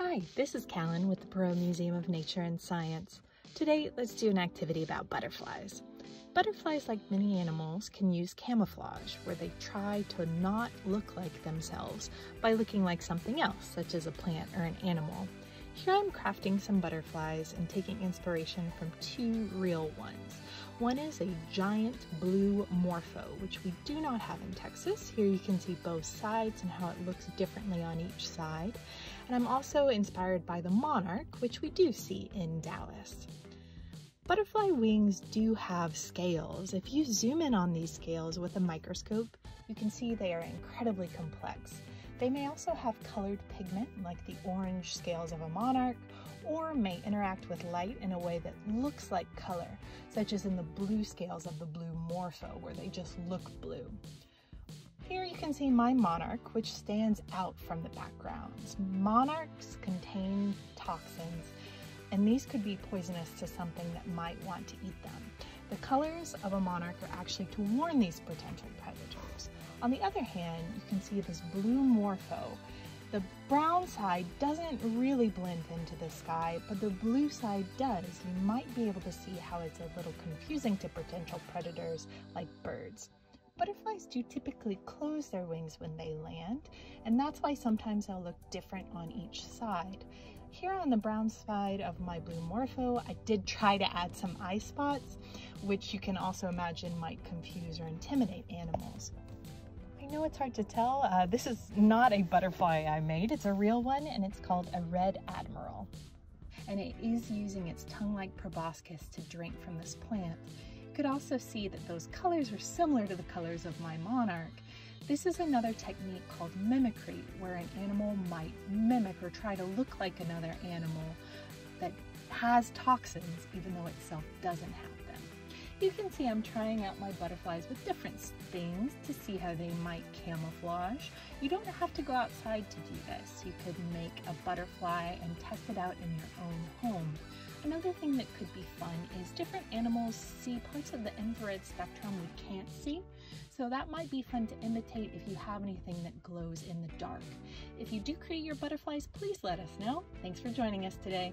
Hi, this is Callan with the Perot Museum of Nature and Science. Today, let's do an activity about butterflies. Butterflies, like many animals, can use camouflage, where they try to not look like themselves by looking like something else, such as a plant or an animal. Here I'm crafting some butterflies and taking inspiration from two real ones. One is a giant blue morpho, which we do not have in Texas. Here you can see both sides and how it looks differently on each side. And I'm also inspired by the monarch, which we do see in Dallas. Butterfly wings do have scales. If you zoom in on these scales with a microscope, you can see they are incredibly complex. They may also have colored pigment, like the orange scales of a monarch, or may interact with light in a way that looks like color, such as in the blue scales of the blue morpho, where they just look blue. Here you can see my monarch, which stands out from the backgrounds. Monarchs contain toxins, and these could be poisonous to something that might want to eat them. The colors of a monarch are actually to warn these potential predators. On the other hand, you can see this blue morpho. The brown side doesn't really blend into the sky, but the blue side does. You might be able to see how it's a little confusing to potential predators like birds. Butterflies do typically close their wings when they land, and that's why sometimes they'll look different on each side. Here on the brown side of my blue morpho, I did try to add some eye spots, which you can also imagine might confuse or intimidate animals. I know it's hard to tell. This is not a butterfly I made. It's a real one, and it's called a red admiral. And it is using its tongue-like proboscis to drink from this plant. You could also see that those colors are similar to the colors of my monarch. This is another technique called mimicry, where an animal might mimic or try to look like another animal that has toxins, even though itself doesn't have them. You can see I'm trying out my butterflies with different things to see how they might camouflage. You don't have to go outside to do this. You could make a butterfly and test it out in your own home. Another thing that could be fun is different animals see parts of the infrared spectrum we can't see, so that might be fun to imitate if you have anything that glows in the dark. If you do create your butterflies, please let us know. Thanks for joining us today.